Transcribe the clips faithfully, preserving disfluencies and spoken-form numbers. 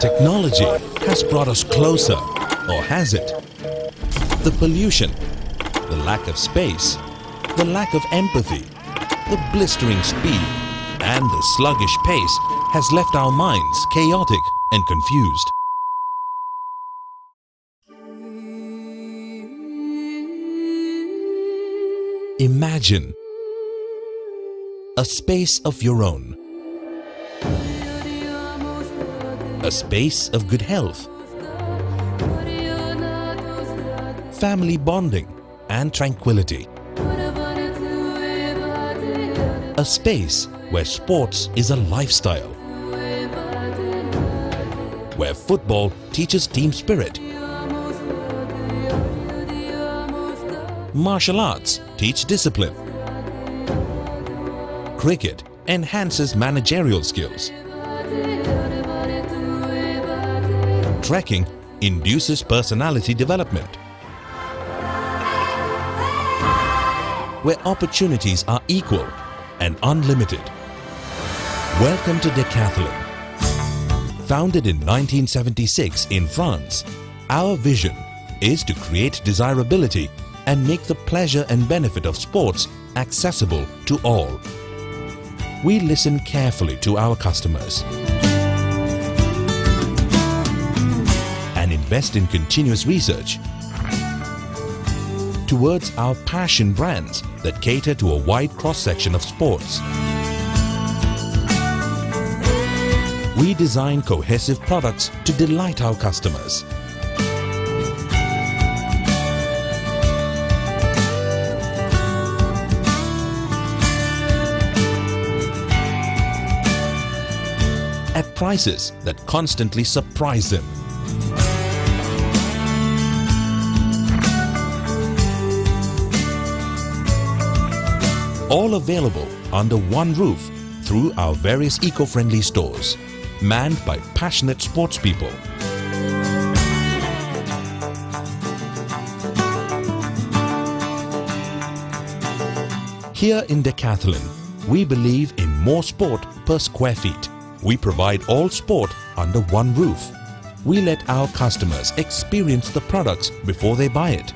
Technology has brought us closer, or has it? The pollution, the lack of space, the lack of empathy, the blistering speed and the sluggish pace has left our minds chaotic and confused. Imagine a space of your own, a space of good health, family bonding and tranquility, a space where sports is a lifestyle, where football teaches team spirit, martial arts teach discipline, cricket enhances managerial skills, trekking induces personality development, where opportunities are equal and unlimited. Welcome to Decathlon. Founded in nineteen seventy-six in France, our vision is to create desirability and make the pleasure and benefit of sports accessible to all. We listen carefully to our customers and invest in continuous research towards our passion brands that cater to a wide cross-section of sports. We design cohesive products to delight our customers. At prices that constantly surprise them. All available under one roof through our various eco-friendly stores, manned by passionate sports people. Here in Decathlon, we believe in more sport per square feet. We provide all sport under one roof. We let our customers experience the products before they buy it.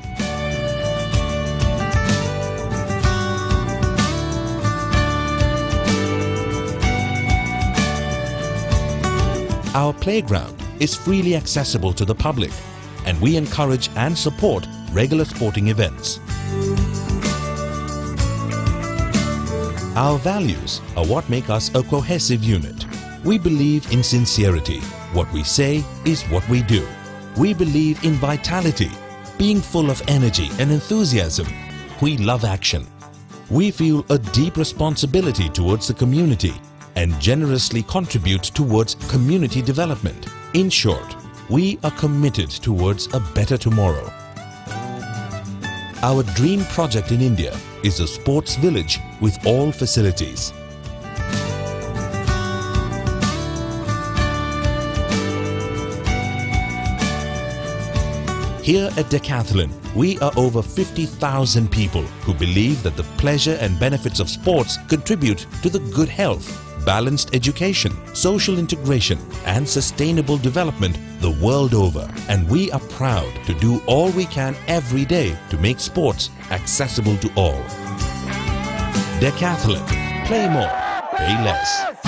Our playground is freely accessible to the public, and we encourage and support regular sporting events. Our values are what make us a cohesive unit. We believe in sincerity. What we say is what we do. We believe in vitality, being full of energy and enthusiasm. We love action. We feel a deep responsibility towards the community and generously contribute towards community development. In short, we are committed towards a better tomorrow. Our dream project in India is a sports village with all facilities. Here at Decathlon, we are over fifty thousand people who believe that the pleasure and benefits of sports contribute to the good health, balanced education, social integration and sustainable development the world over. And we are proud to do all we can every day to make sports accessible to all. Decathlon. Play more, pay less.